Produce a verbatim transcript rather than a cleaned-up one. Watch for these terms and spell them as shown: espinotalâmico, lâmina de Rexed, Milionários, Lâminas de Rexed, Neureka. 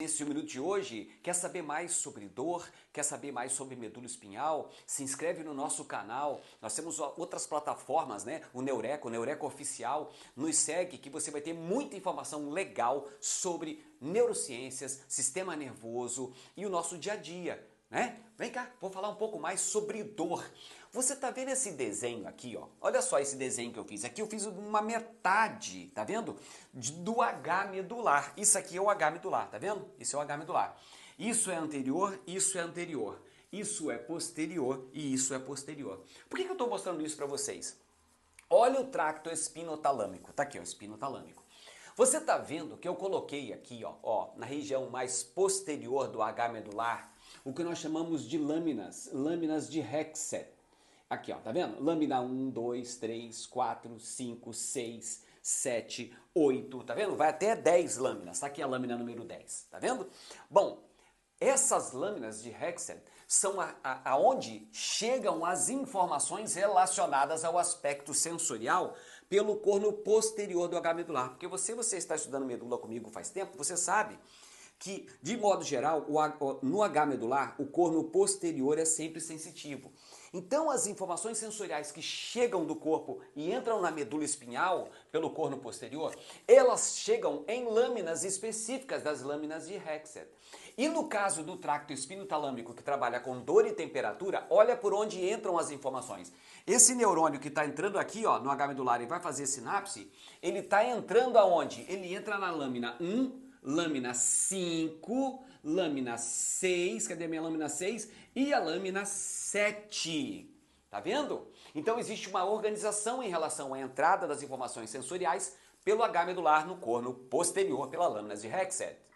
Nesse minuto de hoje, quer saber mais sobre dor? Quer saber mais sobre medula espinhal? Se inscreve no nosso canal. Nós temos outras plataformas, né? O Neureka, o Neureka Oficial. Nos segue que você vai ter muita informação legal sobre neurociências, sistema nervoso e o nosso dia a dia, né? Vem cá, vou falar um pouco mais sobre dor. Você tá vendo esse desenho aqui, ó? Olha só esse desenho que eu fiz. Aqui eu fiz uma metade, tá vendo? Do H medular. Isso aqui é o H medular, tá vendo? Isso é o H medular. Isso é anterior, isso é anterior. Isso é posterior e isso é posterior. Por que que eu tô mostrando isso pra vocês? Olha o tracto espinotalâmico. Tá aqui, ó, espinotalâmico. Você tá vendo que eu coloquei aqui, ó, ó, na região mais posterior do H medular, o que nós chamamos de lâminas, lâminas de Rexed. Aqui, ó, tá vendo? Lâmina um, dois, três, quatro, cinco, seis, sete, oito, tá vendo? Vai até dez lâminas, tá aqui a lâmina número dez, tá vendo? Bom, essas lâminas de Rexed são a, a, aonde chegam as informações relacionadas ao aspecto sensorial pelo corno posterior do H medular. Porque você, você está estudando medula comigo faz tempo, você sabe que, de modo geral, no H medular, o corno posterior é sempre sensitivo. Então, as informações sensoriais que chegam do corpo e entram na medula espinhal, pelo corno posterior, elas chegam em lâminas específicas das lâminas de Rexed. E no caso do tracto espinotalâmico, que trabalha com dor e temperatura, olha por onde entram as informações. Esse neurônio que está entrando aqui, ó, no H medular e vai fazer sinapse, ele está entrando aonde? Ele entra na lâmina um, lâmina cinco, lâmina seis, cadê a minha lâmina seis? E a lâmina sete. Tá vendo? Então existe uma organização em relação à entrada das informações sensoriais pelo H medular no corno posterior, pela lâmina de Rexed.